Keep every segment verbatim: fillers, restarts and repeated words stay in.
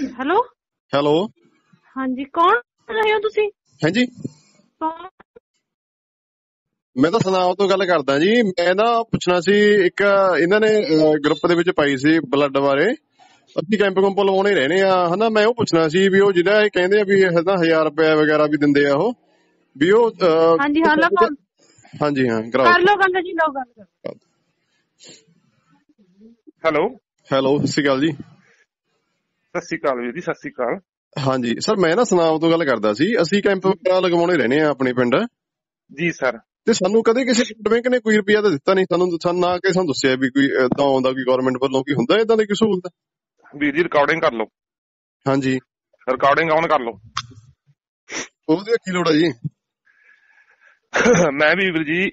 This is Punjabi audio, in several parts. हेलो हेलो हाँ जी कौन रहे हो तुसी? हाँ जी कौन? मैं तो सनाओ तो गल करदा जी। मैं ना पुछना सी एक इन्हां ने ग्रुप दे विच पाई सी ब्लड बारे ਅਸੀਂ ਕੈਂਪ ਕੰਪ ਲਵਾਉਣੇ ਹੀ ਰਹਿਣੇ ਆ ਹਨਾ। ਮੈਂ ਉਹ ਪੁੱਛਣਾ ਸੀ ਵੀ ਉਹ ਜਿਹੜਾ ਇਹ ਕਹਿੰਦੇ ਆ ਵੀ ਹਜ਼ਾਰ ਰੁਪਇਆ ਵਗੈਰਾ ਵੀ ਦਿੰਦੇ ਆ ਉਹ ਵੀ ਉਹ ਹਾਂਜੀ ਹਾਂ ਹਾਂਜੀ ਹਾਂ ਕਰ ਲਓ ਗੱਲ ਜੀ ਲਓ ਗੱਲ। ਹੈਲੋ ਹੈਲੋ ਸਤਿ ਸ਼੍ਰੀ ਅਕਾਲ ਜੀ। ਸਤਿ ਸ਼੍ਰੀ ਅਕਾਲ ਵੀਰ ਜੀ ਸਤਿ ਸ਼੍ਰੀ ਅਕਾਲ। ਹਾਂਜੀ ਸਰ ਮੈਂ ਨਾ ਸੁਨਾਮ ਤੋਂ ਗੱਲ ਕਰਦਾ ਸੀ। ਅਸੀਂ ਕੈਂਪ ਵਗੈਰਾ ਲਗਵਾਉਣੇ ਰਹਿਣੇ ਆ ਆਪਣੇ ਪਿੰਡ ਜੀ ਸਰ ਤੇ ਸਾਨੂੰ ਕਦੇ ਕਿਸੇ ਬੈਂਕ ਨੇ ਕੋਈ ਰੁਪਇਆ ਤਾਂ ਦਿੱਤਾ ਨੀ ਸਾਨੂੰ ਨਾ ਕਿ ਸਾਨੂੰ ਦੱਸਿਆ ਵੀ ਕੋਈ ਏਦਾਂ ਆਉਂਦਾ ਕੋਈ ਗਵਰਨਮੈਂਟ ਵੱਲੋਂ ਕੀ ਹੁੰਦਾ ਏਦਾਂ ਦੀ ਕੋਈ ਸਹੂਲਤ। ਵੀਰ ਜੀ ਰਿਕਾਰਡਿੰਗ ਕਰ ਲਓ। ਹਾਂਜੀ ਰਿਕਾਰਡਿੰਗ ਆਨ ਕਰ ਲਓ। ਉਹਦੀ ਕੀ ਲੋੜ ਹੈ ਜੀ। ਮੈਂ ਵੀ ਵੀਰ ਜੀ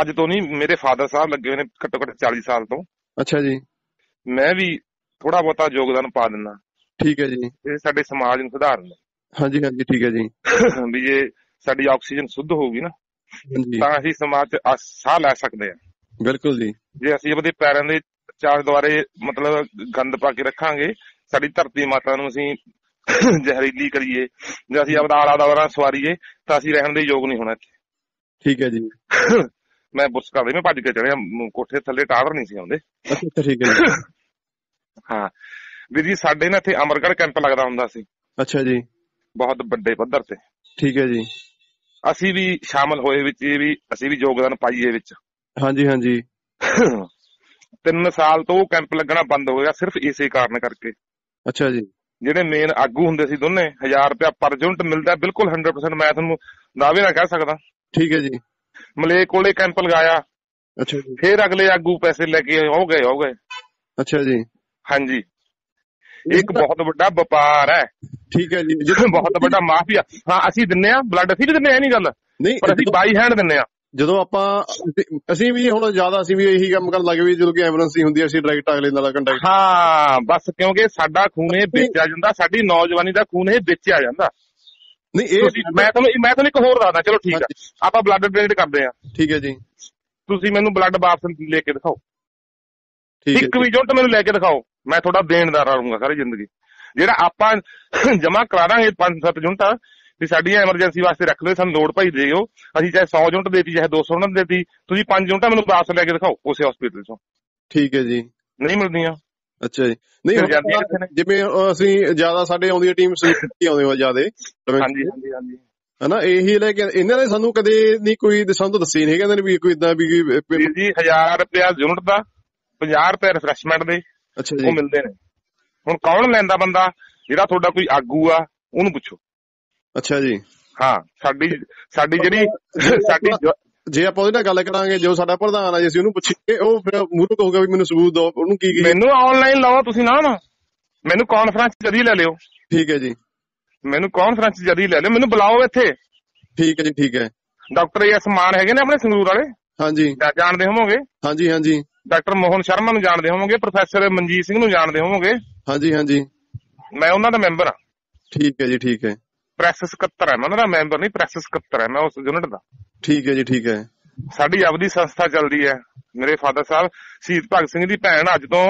ਅੱਜ ਤੋਂ ਨੀ ਮੇਰੇ ਫਾਦਰ ਸਾਹਿਬ ਲੱਗੇ ਹੋਏ ਨੇ ਘੱਟੋ ਘੱਟ ਚਾਲੀ ਸਾਲ ਤੋਂ। ਅੱਛਾ ਜੀ। ਮੈਂ ਵੀ ਥੋੜਾ ਬਹੁਤਾ ਯੋਗਦਾਨ ਪਾ ਦਿੰਦਾ। ਠੀਕ ਹੈ ਜੀ। ਇਹ ਸਾਡੇ ਸਮਾਜ ਨੂੰ ਸੁਧਾਰਨ। ਹਾਂਜੀ ਹਾਂਜੀ ਠੀਕ ਹੈ ਜੀ। ਵੀ ਜੇ ਸਾਡੀ ਆਕਸੀਜਨ ਸ਼ੁੱਧ ਹੋਊਗੀ ਨਾ ਤਾਂ ਅਸੀਂ ਸਮਾਜ ਚ ਸਾਹ ਲੈ ਸਕਦੇ ਹਾਂ। ਬਿਲਕੁਲ ਜੀ। ਜੇ ਅਸੀਂ ਆਪਣੇ ਪੈਰਾਂ ਦੇ ਚਾਰ ਦੁਆਰੇ ਮਤਲਬ ਗੰਦ ਪਾ ਕੇ ਰੱਖਾਂਗੇ ਸਾਡੀ ਧਰਤੀ ਮਾਤਾ ਨੂੰ ਅਸੀਂ ਜ਼ਹਿਰੀਲੀ ਕਰੀਏ ਜਾਂ ਅਸੀਂ ਆਪਦਾ ਆਲਾ ਦੁਆਲਾ ਸਵਾਰੀਏ ਤਾਂ ਅਸੀਂ ਰਹਿਣ ਦੇ ਯੋਗ ਨਹੀਂ ਹੋਣਾ ਇੱਥੇ। ਠੀਕ ਹੈ ਜੀ। ਮੈਂ ਬੁਰਸ਼ ਕਰ ਲਈ ਮੈਂ ਭੱਜ ਕੇ ਚੜਿਆ ਕੋਠੇ ਥੱਲੇ ਟਾਵਰ ਨਹੀਂ ਸੀ ਆਉਂਦੇ। ਠੀਕ ਹੈ ਹਾਂ ਵੀਰ ਜੀ ਸਾਡੇ ਨਾ ਇੱਥੇ ਅਮਰਗੜ੍ਹ ਕੈਂਪ ਲੱਗਦਾ ਹੁੰਦਾ ਸੀ। ਅੱਛਾ ਜੀ। ਬਹੁਤ ਵੱਡੇ ਪੱਧਰ ਤੇ। ਠੀਕ ਹੈ ਜੀ। ਅਸੀਂ ਵੀ ਸ਼ਾਮਿਲ ਹੋਏ ਵਿੱਚ ਇਹ ਵੀ ਅਸੀਂ ਵੀ ਯੋਗਦਾਨ ਪਾਈਏ ਵਿੱਚ। ਹਾਂਜੀ ਹਾਂਜੀ। ਤਿੰਨ ਸਾਲ ਤੋਂ ਕੈਂਪ ਲੱਗਣਾ ਬੰਦ ਹੋ ਗਿਆ ਸਿਰਫ ਇਸੇ ਕਾਰਨ ਕਰਕੇ। ਅੱਛਾ ਜੀ। ਜਿਹੜੇ ਮੇਨ ਆਗੂ ਹੁੰਦੇ ਸੀ ਦੋਨੇ ਹਜ਼ਾਰ ਰੁਪਇਆ ਪਰ ਯੂਨਿਟ ਮਿਲਦਾ ਬਿਲਕੁਲ ਸੌ ਪ੍ਰਤੀਸ਼ਤ ਮੈਂ ਤੁਹਾਨੂੰ ਦਾਅਵੇ ਨਾਲ ਕਹਿ ਸਕਦਾ। ਠੀਕ ਹੈ ਜੀ। ਮਲੇ ਕੋਲੇ ਕੈਂਪ ਲਗਾਇਆ। ਅੱਛਾ ਜੀ। ਫੇਰ ਅਗਲੇ ਆਗੂ ਪੈਸੇ ਲੈ ਕੇ ਹੋ ਗਏ ਹੋ ਗਏ। ਅੱਛਾ ਜੀ। ਹਾਂਜੀ ਇੱਕ ਬਹੁਤ ਵੱਡਾ ਵਪਾਰ ਹੈ। ਠੀਕ ਹੈ ਜੀ। ਬਹੁਤ ਵੱਡਾ ਮਾਫੀਆ। ਹਾਂ ਅਸੀਂ ਦਿੰਨੇ ਆ ਬਲੱਡ ਅਸੀਂ ਵੀ ਦਿੰਨੇ ਆ ਨੀ ਗੱਲ ਨਹੀਂ ਪਰ ਅਸੀਂ ਬਾਈ ਹੈਂਡ ਦਿੰਨੇ ਆ। ਜਦੋਂ ਆਪਾਂ ਅਸੀਂ ਵੀ ਹੁਣ ਜ਼ਿਆਦਾ ਅਸੀਂ ਵੀ ਇਹੀ ਕੰਮ ਕਰਨ ਲੱਗ ਪਏ ਜਦੋਂ ਕਿ ਐਂਬੂਲੈਂਸ ਹੁੰਦੀ ਹੈ ਅਸੀਂ ਡਾਇਰੈਕਟ ਅਗਲੇ ਨਾਲ ਕੰਟੈਕਟ। ਹਾਂ ਬਸ ਕਿਉਂਕਿ ਸਾਡਾ ਖੂਨ ਇਹ ਵੇਚਿਆ ਜਾਂਦਾ ਸਾਡੀ ਨੌਜਵਾਨੀ ਦਾ ਖੂਨ ਇਹ ਵੇਚਿਆ ਜਾਂਦਾ। ਨਹੀਂ ਇਹ ਮੈਂ ਤੁਹਾਨੂੰ ਮੈਂ ਤੁਹਾਨੂੰ ਇੱਕ ਹੋਰ ਦੱਸਦਾ। ਚਲੋ ਠੀਕ ਹੈ ਆਪਾਂ ਬਲੱਡ ਡੋਨੇਟ ਕਰਦੇ ਹਾਂ। ਠੀਕ ਹੈ ਜੀ। ਤੁਸੀਂ ਮੈਨੂੰ ਬਲੱਡ ਵਾਪਸ ਲੈ ਕੇ ਦਿਖਾਓ। ਇੱਕ ਵੀ ਯੂਨਿਟ ਮੈਨੂੰ ਲੈ ਕੇ ਦਿਖਾਓ ਮੈਂ ਤੁਹਾਡਾ ਦੇਣਦਾਰ ਰਹੂੰਗਾ ਸਾਰੀ ਜ਼ਿੰਦਗੀ। ਜਿਹੜਾ ਆਪਾਂ ਜਮ੍ਹਾਂ ਕਰਾ ਦਾਂਗੇ ਪੰਜ ਸੱਤ ਯੂਨਿਟਾਂ ਵੀ ਸਾਡੀਆਂ ਐਮਰਜੈਂਸੀ ਵਾਸਤੇ ਰੱਖ ਲਓ ਸਾਨੂੰ ਲੋੜ ਪਈ ਦੇਓ ਅਸੀਂ ਚਾਹੇ ਸੌ ਯੂਨਿਟ ਦੇਤੀ ਚਾਹੇ ਦੋ ਸੌ ਯੂਨਿਟ ਦੇਤੀ ਤੁਸੀਂ ਪੰਜ ਯੂਨਿਟਾਂ ਮੈਨੂੰ ਵਾਪਸ ਲੈ ਕੇ ਦਿਖਾਓ ਉਸੇ ਹਸਪੀਟਲ ਚੋਂ। ਠੀਕ ਹੈ ਜੀ। ਨਹੀਂ ਮਿਲਦੀਆਂ। ਅੱਛਾ ਜੀ। ਨਹੀਂ ਜਿਵੇਂ ਅਸੀਂ ਜ਼ਿਆਦਾ ਸਾਡੇ ਆਉਂਦੀ ਟੀਮ ਆਉਂਦੇ ਜ਼ਿਆਦਾ ਹਾਂਜੀ ਹਾਂਜੀ ਹਾਂਜੀ ਹਨਾ ਇਹੀ ਲੈ ਕੇ ਇਹਨਾਂ ਨੇ ਸਾਨੂੰ ਕਦੇ ਨੀ ਕੋਈ ਸਾਨੂੰ ਦੱਸੇ ਨੀ ਕਹਿੰਦੇ ਵੀ ਕੋਈ ਏਦਾਂ ਵੀ ਜੀ ਹਜ਼ਾਰ ਰੁਪਇਆ ਯੂਨਿਟ ਦਾ ਪੰਜਾਹ ਰੁਪਏ ਰਿਫਰੈਸ਼ਮੈਂਟ ਦੇ ਉਹ ਮਿਲਦੇ ਨੇ। ਹੁਣ ਕੌਣ ਲੈਂਦਾ ਬੰਦਾ ਜਿਹੜਾ ਤੁਹਾਡਾ ਕੋਈ ਆਗੂ ਆ ਉਹਨੂੰ ਪੁੱਛੋ। ਅੱਛਾ ਜੀ। ਹਾਂ ਸਾਡੀ ਸਾਡੀ ਜਿਹੜੀ ਸਾਡੀ ਜੇ ਆਪਾਂ ਉਹਦੇ ਨਾਲ ਗੱਲ ਕਰਾਂਗੇ ਜੋ ਸਾਡਾ ਪ੍ਰਧਾਨ ਆ ਜੇ ਅਸੀਂ ਉਹਨੂੰ ਪੁੱਛੀਏ ਉਹ ਫਿਰ ਮੂਹਰੋਂ ਕਹੂਗਾ ਵੀ ਮੈਨੂੰ ਸਬੂਤ ਦਿਓ ਉਹਨੂੰ ਕੀ ਕੀ ਮੈਨੂੰ ਆਨਲਾਈਨ ਲਾਓ ਤੁਸੀਂ ਨਾ ਨਾ ਮੈਨੂੰ ਕਾਨਫਰੰਸ ਜਰੀ ਲੈ ਲਿਓ। ਠੀਕ ਹੈ ਜੀ। ਮੈਨੂੰ ਕਾਨਫਰੰਸ ਜਰੀ ਲੈ ਲਿਓ ਮੈਨੂੰ ਬੁਲਾਓ ਇੱਥੇ। ਠੀਕ ਹੈ ਜੀ। ਠੀਕ ਹੈ। ਡਾਕਟਰ ਐਸ ਮਾਨ ਹੈਗੇ ਨੇ ਆਪਣੇ ਸੰਗਰੂਰ ਵਾਲੇ। ਹਾਂਜੀ ਜਾਣਦੇ ਹੋਵੋਗੇ। ਹਾਂਜੀ ਹਾਂਜੀ। ਡਾਕਟਰ ਮੋਹਨ ਸ਼ਰਮਾ ਨੂੰ ਜਾਣਦੇ ਹੋਵੋਗੇ ਪ੍ਰੋਫੈਸਰ ਮੰਜੀਤ ਸਿੰਘ ਨੂੰ ਜਾਣਦੇ ਹੋਵੋਗੇ। ਹਾਂਜੀ ਹਾਂਜੀ। ਮੈਂ ਉਹਨਾਂ ਦਾ ਮੈਂਬਰ ਹਾਂ। ਠੀਕ ਹੈ ਜੀ। ਠੀਕ ਹੈ। ਪ੍ਰੈਸ ਸਕੱਤਰ ਹੈ ਮੈਂ ਉਹਨਾਂ ਦਾ ਮੈਂਬਰ ਨਹੀਂ ਪ੍ਰੈਸ ਸਕੱਤਰ ਹੈ ਮੈਂ ਉਸ ਯੂਨਿਟ ਦਾ। ਠੀਕ ਹੈ ਜੀ। ਠੀਕ ਹੈ। ਸਾਡੀ ਆਪਦੀ ਸੰਸਥਾ ਚੱਲਦੀ ਹੈ। ਮੇਰੇ ਫਾਦਰ ਸਾਹਿਬ ਸ਼ਹੀਦ ਭਗਤ ਸਿੰਘ ਦੀ ਭੈਣ ਅੱਜ ਤੋਂ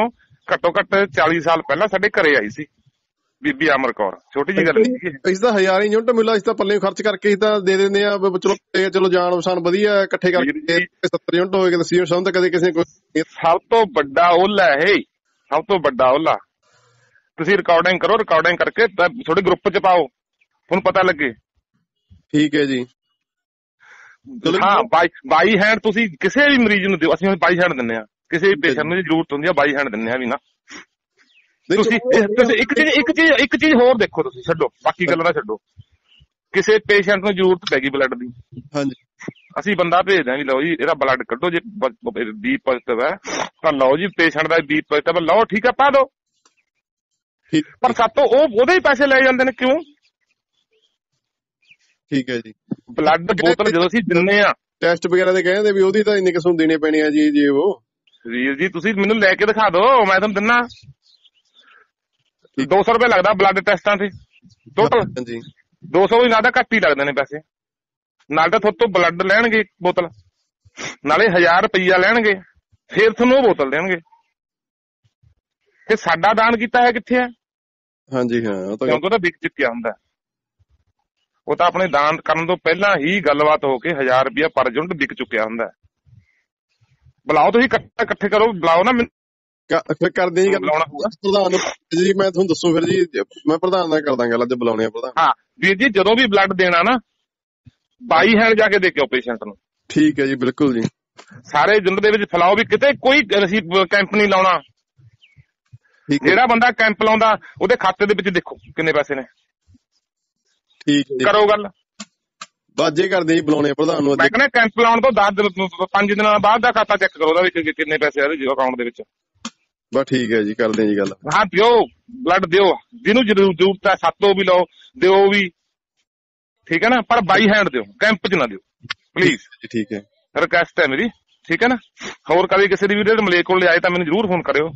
ਘੱਟੋ ਘੱਟ ਚਾਲੀ ਸਾਲ ਪਹਿਲਾਂ ਸਾਡੇ ਘਰੇ ਆਈ ਸੀ ਬੀਬੀ ਅਮਰ ਕੌਰ। ਛੋਟੀ ਜਿਹੀ ਗੱਲ ਇਸਦਾ ਹਜ਼ਾਰ ਯੂਨਿਟ ਮਿਲਿਆ ਇਸਦਾ ਪੱਲੇ ਖਰਚ ਕਰਕੇ ਇਸਦਾ ਦੇ ਦਿੰਦੇ ਆ ਚਲੋ ਚਲੋ ਜਾਣ ਪਛਾਣ ਵਧੀਆ ਇਕੱਠੇ ਕਰਕੇ ਸੱਤਰ ਯੂਨਿਟ ਹੋਏ ਦੱਸੀ ਸਮਝ ਕਦੇ ਕਿਸੇ ਨੇ। ਸਭ ਤੋਂ ਵੱਡਾ ਓਲਾ ਇਹ ਸਭ ਤੋਂ ਵੱਡਾ ਓਲਾ। ਤੁਸੀਂ ਰਿਕਾਰਡਿੰਗ ਕਰੋ ਰਿਕਾਰਡਿੰਗ ਕਰਕੇ ਤੁਹਾਡੇ ਗਰੁੱਪ ਚ ਪਾਓ ਤੁਹਾਨੂੰ ਪਤਾ ਲੱਗੇ। ਠੀਕ ਹੈ ਜੀ। ਹਾਂ ਬਾਈ ਬਾਈ ਹੈਂਡ ਤੁਸੀਂ ਕਿਸੇ ਵੀ ਮਰੀਜ਼ ਨੂੰ ਦਿਓ ਅਸੀਂ ਬਾਈ ਹੈਂਡ ਦਿੰਦੇ ਆ ਕਿਸੇ ਵੀ ਪੇਸ਼ੈਂਟ ਨੂੰ ਜ਼ਰੂਰਤ ਹੁੰਦੀ ਆ ਬਾਈ ਹੈਂਡ ਦਿੰਦੇ ਆ ਵੀ ਨਾ। ਤੁਸੀਂ ਇੱਕ ਚੀਜ਼ ਇੱਕ ਚੀਜ਼ ਇੱਕ ਚੀਜ਼ ਹੋਰ ਦੇਖੋ ਤੁਸੀਂ ਛੱਡੋ ਬਾਕੀ ਗੱਲਾਂ ਦਾ ਛੱਡੋ ਕਿਸੇ ਪੇਸ਼ੈਂਟ ਨੂੰ ਜ਼ਰੂਰਤ ਪੈ ਗਈ ਬਲੱਡ ਦੀ ਹਾਂਜੀ ਅਸੀਂ ਬੰਦਾ ਭੇਜਦੇ ਹਾਂ ਵੀ ਲਓ ਜੀ ਇਹਦਾ ਬਲੱਡ ਕੱਢੋ ਜੇ ਬੀ ਪੋਜ਼ਿਟਿਵ ਹੈ ਤਾਂ ਲਓ ਜੀ ਪੇਸ਼ੈਂਟ ਦਾ ਬੀ ਪੋਜ਼ਿਟਿਵ ਲਓ ਠੀਕ ਆ ਪਾ ਦੋ ਪਰ ਸਾਤੋਂ ਉਹ ਉਹਦੇ ਹੀ ਪੈਸੇ ਲੈ ਜਾਂਦੇ ਨੇ ਕਿਉਂ। ਠੀਕ ਹੈ ਜੀ। ਬਲੱਡ ਬੋਤਲ ਜਦੋਂ ਅਸੀਂ ਦਿੰਦੇ ਆ ਟੈਸਟ ਵਗੈਰਾ ਦੇ ਕਹਿੰਦੇ ਵੀ ਉਹਦੀ ਤਾਂ ਇੰਨੇ ਕਿਸਮ ਨੂੰ ਦੇਣੇ ਪੈਣੇ ਆ ਜੀ ਜੇ ਉਹ ਵੀਰ ਜੀ ਤੁਸੀਂ ਮੈਨੂੰ ਲੈ ਕੇ ਦਿਖਾ ਦੋ ਮੈਂ ਤੁਹਾਨੂੰ ਦਿੰਨਾ ਦੋ ਸੌ ਰੁਪਏ ਲੱਗਦਾ ਬਲੱਡ ਟੈਸਟਾਂ ਤੇ ਟੋਟਲ ਦੋ ਸੌ ਵੀ ਲੱਗਦਾ ਘੱਟ ਹੀ ਲੱਗਦੇ ਨੇ ਪੈਸੇ ਨਾਲ ਤਾਂ ਤੁਹਾਡੇ ਤੋਂ ਬਲੱਡ ਲੈਣਗੇ ਬੋਤਲ ਨਾਲੇ ਹਜ਼ਾਰ ਰੁਪਈਆ ਲੈਣਗੇ ਫੇਰ ਤੁਹਾਨੂੰ ਉਹ ਬੋਤਲ ਦੇਣਗੇ ਤੇ ਸਾਡਾ ਦਾਨ ਕੀਤਾ ਹੈ ਕਿੱਥੇ ਹੈ हाँ जी हाँ ਉਹ ਤਾਂ ਕਿਉਂਕਿ ਉਹ ਤਾਂ ਵਿਕ ਚੁੱਕਿਆ ਹੁੰਦਾ ਹੈ। ਉਹ ਤਾਂ ਆਪਣੇ ਦਾਨ ਕਰਨ ਤੋਂ ਪਹਿਲਾਂ ਹੀ ਗੱਲਬਾਤ ਹੋ ਕੇ ਹਜ਼ਾਰ ਰੁਪਇਆ ਪਰ ਯੂਨਿਟ ਵਿਕ ਚੁੱਕਿਆ ਹੁੰਦਾ ਹੈ। ਬੁਲਾਓ ਤੁਸੀਂ ਇਕੱਠੇ ਕਰੋ, ਬੁਲਾਓ ਨਾ ਮੈਨੂੰ ਕ- ਫਿਰ ਕਰਦੇ ਜੀ ਗੱਲ। ਬੁਲਾਉਣਾ ਹੋਊਗਾ। ਪ੍ਰਧਾਨ ਨੂੰ ਜੀ ਮੈਂ ਤੁਹਾਨੂੰ ਦੱਸੂ ਫਿਰ ਜੀ, ਮੈਂ ਪ੍ਰਧਾਨ ਨਾਲ ਕਰਦਾ ਗੱਲ, ਅੱਜ ਬੁਲਾਉਣੇ ਆ ਪ੍ਰਧਾਨ। ਹਾਂ ਵੀਰ ਜੀ ਜਦੋਂ ਵੀ ਬਲੱਡ ਦੇਣਾ ਨਾ ਬਾਈ ਹੈਂਡ ਜਾ ਕੇ ਦੇ ਕੇ ਆਓ ਪੇਸ਼ੈਂਟ ਨੂੰ, ਠੀਕ ਹੈ ਜੀ, ਬਿਲਕੁਲ ਜੀ, ਸਾਰੇ ਯੂਨਿਟ ਦੇ ਵਿੱਚ ਫੈਲਾਓ ਵੀ ਕਿਤੇ ਕੋਈ ਅਸੀਂ ਕੈਂਪ ਨਹੀਂ ਲਾਉਣਾ। ਠੀਕ ਹੈ, ਜਿਹੜਾ ਬੰਦਾ ਕੈਂਪ ਲਾਉਂਦਾ ਉਹਦੇ ਖਾਤੇ ਦੇ ਵਿੱਚ ਦੇਖੋ ਕਿੰਨੇ ਪੈਸੇ ਨੇ, ਠੀਕ ਹੈ ਜੀ, ਕਰੋ ਗੱਲ। ਬਾਜੇ ਕਰਦੇ ਜੀ, ਬੁਲਾਉਣੇ ਆ ਪ੍ਰਧਾਨ ਨੂੰ ਅੱਜ। ਮੈਂ ਕਹਿੰਦਾ ਕੈਂਪ ਲਾਉਣ ਤੋਂ ਦਸ ਦਿਨ ਪੰਜ ਦਿਨਾਂ ਬਾਅਦ ਦਾ ਖਾਤਾ ਚੈੱਕ ਕਰੋ ਉਹਦਾ ਵੀ ਕਿ- ਕਿੰਨੇ ਪੈਸੇ ਆ ਉਹਦੇ ਅਕਾਊਂਟ ਦੇ ਵਿੱਚ। ਬਸ ਠੀਕ ਹੈ ਜੀ, ਕਰਦੇ ਜੀ ਗੱਲ। ਹਾਂ ਦਿਓ ਬਲੱਡ ਦਿਓ, ਜਿਹਨੂੰ ਜ਼ਰੂ- ਜ਼ਰੂਰਤ ਹੈ ਸਾਤੋਂ ਵੀ ਲਓ ਦਿਓ ਵੀ, ਠੀਕ ਹੈ ਨਾ, ਪਰ ਬਾਈ ਹੈਂਡ ਦਿਓ, ਕੈਂਪ 'ਚ ਨਾ ਦਿਓ ਠੀਕ ਪਲੀਜ਼, ਹੈ ਜੀ, ਠੀਕ ਹੈ, ਰਿਕਵੈਸਟ ਹੈ ਮੇਰੀ, ਠੀਕ ਹੈ ਨਾ। ਹੋਰ ਕਦੇ ਕਿਸੇ ਦੀ ਵੀਡੀਓ ਮਲੇ ਕੋਲ ਆਏ ਤਾਂ ਮੈਨੂੰ ਜ਼ਰੂਰ ਫੋਨ ਕਰਿਓ,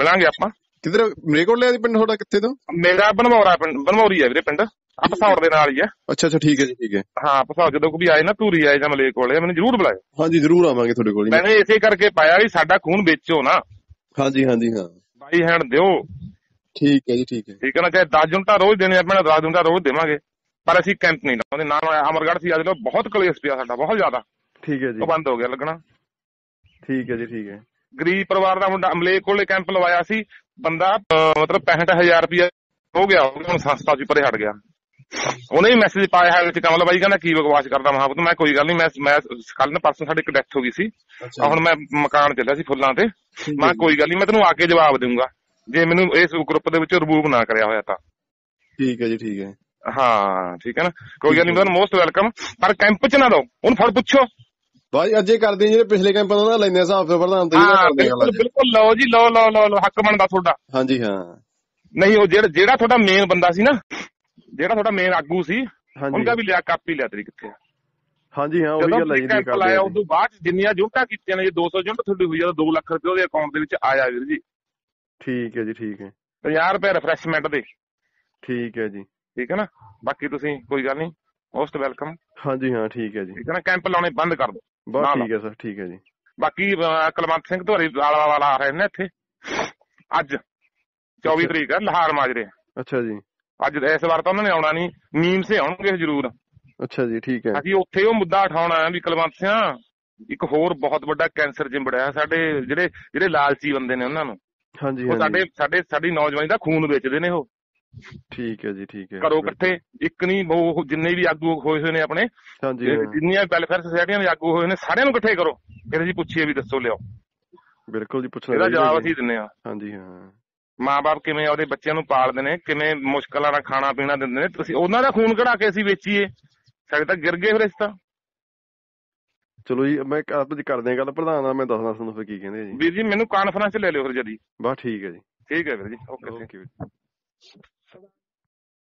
ਮਿਲਾਂਗੇ ਆਪਾਂ। ਕਿਧਰ ਮਰੇਕੋਟ ਲਿਆ ਜੀ ਪਿੰਡ ਤੁਹਾਡਾ, ਕਿੱਥੇ ਤੋਂ? ਮੇਰਾ ਬਨਵੌਰਾ ਪਿੰਡ, ਬਨਵੌਰੀ ਹੈ ਵੀਰੇ ਪਿੰਡ, ਆ ਪਸੌੜ ਦੇ ਨਾਲ ਹੀ ਹੈ। ਅੱਛਾ ਅੱਛਾ, ਠੀਕ ਹੈ ਜੀ, ਠੀਕ ਹੈ, ਹਾਂ ਪਸੌੜ ਜਦੋਂ ਕੋਈ ਵੀ ਆਏ ਨਾ ਧੂਰੀ ਆਏ ਜਾਂ ਮਲੇ ਕੋਲੇ ਮੈਨੂੰ ਜ਼ਰੂਰ ਬੁਲਾਇਓ। ਹਾਂਜੀ ਜ਼ਰੂਰ ਆਵਾਂਗੇ ਤੁਹਾਡੇ ਕੋਲ ਜੀ। ਮੈਨੇ ਇਸੇ ਕਰਕੇ ਪਾਇਆ ਵੀ ਸਾਡਾ ਖੂਨ ਵੇਚੋ ਨਾ, ਹਾਂਜੀ ਹਾਂਜੀ ਹਾਂ, ਬਾਈ ਹੈਂਡ ਦਿਓ, ਠੀਕ ਹੈ ਜੀ, ਠੀਕ ਹੈ, ਠੀਕ ਹੈ ਨਾ। ਚਾਹੇ ਦਸ ਯੂਨਿਟਾਂ ਰੋਜ਼ ਦੇਣੇ ਆਪਣਾ ਦਸ ਯੂਨਿਟਾਂ ਰੋਜ਼ ਦੇਵਾਂਗੇ, ਪਰ ਅਸੀਂ ਕੈਂਪ ਨਹੀਂ ਲਾਉਂਦੇ। ਨਾ ਅਮਰਗੜ੍ਹ ਸੀ ਅੱਜ ਲੋ ਬਹੁਤ ਕਲੇਸ਼ ਪਿਆ ਸਾਡਾ, ਬਹੁਤ ਜ਼ਿਆਦਾ, ਠੀਕ ਹੈ ਜੀ, ਉਹ ਬੰਦ ਹੋ ਗਿਆ ਲੱਗਣਾ। ਠੀਕ ਹੈ ਜੀ, ਠੀਕ ਹੈ, ਗਰੀਬ ਪਰਿਵਾਰ ਦਾ ਮੁੰਡਾ ਅਮਲੇ ਕੋਲੇ ਕੈਂਪ ਲਵਾਇਆ ਸੀ ਬੰਦਾ, ਅਹ ਮਤਲਬ ਪੈਂਹਠ ਹਜ਼ਾਰ ਰੁਪਇਆ ਹੋ ਗਿਆ ਉਹ, ਹੁਣ ਸੰਸਥਾ ਚ ਪਰੇ ਹਟ ਗਿਆ। ਉਹਨੇ ਵੀ ਮੈਸੇਜ ਪਾਇਆ ਹੈ ਵਿੱਚ ਕਮਲ ਬਾਈ ਕਹਿੰਦਾ ਕੀ ਬਕਵਾਸ ਕਰਦਾ ਮਹਾਂ ਪੁੱਤ। ਮੈਂ ਕੋਈ ਗੱਲ ਨਹੀਂ, ਮੈਂ ਮੈਂ ਕੱਲ ਨਾ ਪਰਸੋਂ ਸਾਡੇ ਇੱਕ ਡੈਥ ਹੋ ਗਈ ਸੀ, ਅੱਛਾ, ਆਹ ਹੁਣ ਮੈਂ ਮਕਾਨ ਚੱਲਿਆ ਸੀ ਫੁੱਲਾਂ ਤੇ। ਠੀਕ ਹੈ ਮੈਂ ਜੀ, ਕੋਈ ਗੱਲ ਨਹੀਂ, ਮੈਂ ਤੈਨੂੰ ਆ ਕੇ ਜਵਾਬ ਦਊਂਗਾ ਜੇ ਮੈਨੂੰ ਇਸ ਗਰੁੱਪ ਦੇ ਵਿੱਚ ਰਿਮੂਵ ਨਾ ਕਰਿਆ ਹੋਇਆ ਤਾਂ। ਠੀਕ ਹੈ ਜੀ, ਠੀਕ ਹੈ, ਹਾਂ ਠੀਕ ਹੈ ਨਾ, ਕੋਈ ਗੱਲ ਨਹੀਂ, ਤੁਹਾਨੂੰ ਮੋਸਟ ਵੈਲਕਮ, ਪਰ ਕੈਂਪ ਚ ਨਾ ਰਹੋ। ਉਹਨੂੰ ਫੜ ਪੁੱਛੋ, ਬਾਈ ਅੱਜੇ ਕਰਦੇ ਜੀ, ਜਿਹੜੇ ਪਿਛਲੇ ਕੈਂਪਾਂ ਦਾ ਨਾ ਲੈਂਦੇ ਆ ਹਿਸਾਬ ਤੋਂ ਪ੍ਰਧਾਨ ਤੋਂ, ਹਾਂ ਕਰਦੇ ਆ ਗੱਲ ਬਿਲਕੁਲ ਅੱਜ। ਬਿਲਕੁਲ, ਲਓ ਜੀ ਲਓ ਲਓ ਲਓ ਲਓ, ਹੱਕ ਬਣਦਾ ਤੁਹਾਡਾ। ਹਾਂਜੀ ਹਾਂ, ਨਹੀਂ ਉਹ ਜਿਹੜਾ ਜਿਹੜਾ ਤੁਹਾਡਾ ਮੇਨ ਬੰਦਾ ਸੀ ਨਾ, ਜਿਹੜਾ ਤੁਹਾਡਾ ਮੇਨ ਆਗੂ ਸੀ, ਹਾਂਜੀ ਉਹਨਾਂ ਵੀ ਲਿਆ ਕਾਪੀ ਲਿਆ ਤੇਰੀ ਕਿੱਥੇ ਆ। ਹਾਂਜੀ ਹਾਂ, ਉਹੀ ਜਦੋਂ ਗੱਲ ਹੈ ਜੀ, ਤੁਸੀਂ ਕੈਂਪ ਕਰਦੇ ਲਾਇਆ ਆ ਉਸ ਜੀ, ਤੋਂ ਬਾਅਦ 'ਚ ਜਿੰਨੀਆਂ ਯੂਨਿਟਾਂ ਕੀਤੀਆਂ ਨੇ, ਜੇ ਦੋ ਸੌ ਯੂਨਿਟ ਤੁਹਾਡੀ ਹੋਈ ਆ ਤਾਂ ਦੋ ਲੱਖ ਰੁਪਏ ਉਹਦੇ ਅਕਾਊਂਟ ਦੇ ਵਿੱਚ ਆਇਆ ਵੀਰ ਜੀ, ਠੀਕ ਹੈ ਜੀ, ਠੀਕ ਹੈ, ਪੰਜਾਹ ਰੁਪਏ ਰਿਫਰੈਸ਼ਮੈਂਟ ਦੇ, ਠੀਕ ਹੈ ਜੀ, ਠੀਕ ਹੈ ਨਾ। ਬਾਕੀ ਤੁਸੀਂ ਕੋਈ ਗੱਲ ਨਹੀਂ, ਮੋਸਟ ਵੈਲਕਮ, ਹਾਂਜੀ ਹਾਂ, ਠੀਕ ਹੈ ਜੀ, ਠੀਕ ਹੈ ਨਾ। ਕੈਂਪ ਲਾਉਣੇ ਬੰਦ ਕਰ ਦਿਓ ਬਸ, ਨਾ ਲਾਓ। ਠੀਕ ਹੈ ਸਰ, ਠੀਕ ਹੈ ਜੀ, ਬਾਕੀ ਅਹ, ਕੁਲਵੰਤ ਸਿੰਘ ਧੋਰੀ ਵਾਲਾ ਵਾਲਾ ਆ ਰਹੇ ਨੇ ਇੱਥੇ ਅੱਜ ਚੌਵੀ ਅੱਛਾ। ਤਰੀਕ ਹੈ ਲਹਾਰ ਮਾਜਰੇ। ਅੱਛਾ ਜੀ, ਅੱਜ ਇਸ ਵਾਰ ਤਾਂ ਉਹਨਾਂ ਨੇ ਆਉਣਾ ਨਹੀਂ, ਨੀਮ ਸੇ ਆਉਣਗੇ ਜ਼ਰੂਰ। ਅੱਛਾ ਜੀ, ਠੀਕ ਹੈ, ਅਸੀਂ ਉੱਥੇ ਉਹ ਮੁੱਦਾ ਉਠਾਉਣਾ ਹੈ ਵੀ ਕੁਲਵੰਤ ਸਿੰਘ ਇੱਕ ਹੋਰ ਬਹੁਤ ਵੱਡਾ ਕੈਂਸਰ ਜਿੰਬੜਿਆ ਹੈ ਸਾਡੇ, ਜਿਹੜੇ ਜਿਹੜੇ ਲਾਲਚੀ ਬੰਦੇ ਨੇ ਉਹਨਾਂ ਨੂੰ, ਹਾਂਜੀ ਉਹ ਸਾਡੇ ਹਾਂਜੀ, ਸਾਡੇ ਸਾਡੀ ਨੌਜਵਾਨੀ ਦਾ ਖੂਨ ਵੇਚਦੇ ਨੇ। ਉਹ ਠੀਕ ਹੈ ਜੀ, ਠੀਕ ਹੈ, ਕਰੋ ਇਕੱਠੇ, ਇੱਕ ਨਹੀਂ ਉਹ ਜਿੰਨੇ ਵੀ ਆਗੂ ਹੋਏ ਹੋਏ ਨੇ ਆਪਣੇ, ਹਾਂਜੀ ਹਾਂ, ਜਿੰਨੀਆਂ ਵੈਲਫੇਅਰ ਸੁਸਾਇਟੀਆਂ ਦੇ ਆਗੂ ਹੋਏ ਨੇ, ਸਾਰਿਆਂ ਨੂੰ ਇਕੱਠੇ ਕਰੋ, ਫਿਰ ਅਸੀਂ ਪੁੱਛੀਏ ਵੀ ਦੱਸੋ ਲਿਓ, ਬਿਲਕੁਲ ਜੀ, ਪੁੱਛਣਾ ਇਹਦਾ ਚਾਹੀਦਾ ਜਵਾਬ ਜੀ, ਅਸੀਂ ਦਿੰਨੇ ਆ। ਹਾਂਜੀ ਹਾਂ, ਮਾਂ-ਬਾਪ ਕਿਵੇਂ ਆਪਦੇ ਬੱਚਿਆਂ ਨੂੰ ਪਾਲਦੇ ਨੇ, ਕਿਵੇਂ ਮੁਸ਼ਕਲਾਂ ਨਾਲ ਖਾਣਾ ਪੀਣਾ ਦਿੰਦੇ ਨੇ, ਤੁਸੀਂ ਉਹਨਾਂ ਦਾ ਖੂਨ ਕਢਾ ਕੇ ਅਸੀਂ ਵੇਚੀਏ, ਸਾਡੇ ਤਾਂ ਗਿਰ ਗਏ ਫਿਰ ਇਸ ਤਾਂ। ਚਲੋ ਜੀ, ਮੈਂ ਕ- ਆਪ ਜੀ ਕਰਦੇ ਆ ਗੱਲ ਪ੍ਰਧਾਨ ਨਾਲ, ਮੈਂ ਦੱਸਦਾ ਤੁਹਾਨੂੰ ਫਿਰ ਕੀ ਕਹਿੰਦੇ ਆ ਜੀ। ਵੀਰ ਜੀ ਮੈਨੂੰ ਕਾਨਫਰੰਸ 'ਚ ਲੈ ਲਿਓ ਫਿਰ ਜਦੀ, ਬਸ ਠੀਕ ਹੈ ਜੀ, ਠੀਕ ਹੈ ਵੀਰ ਜੀ, ਓਕੇ। ਓਕੇ ਵੀਰ।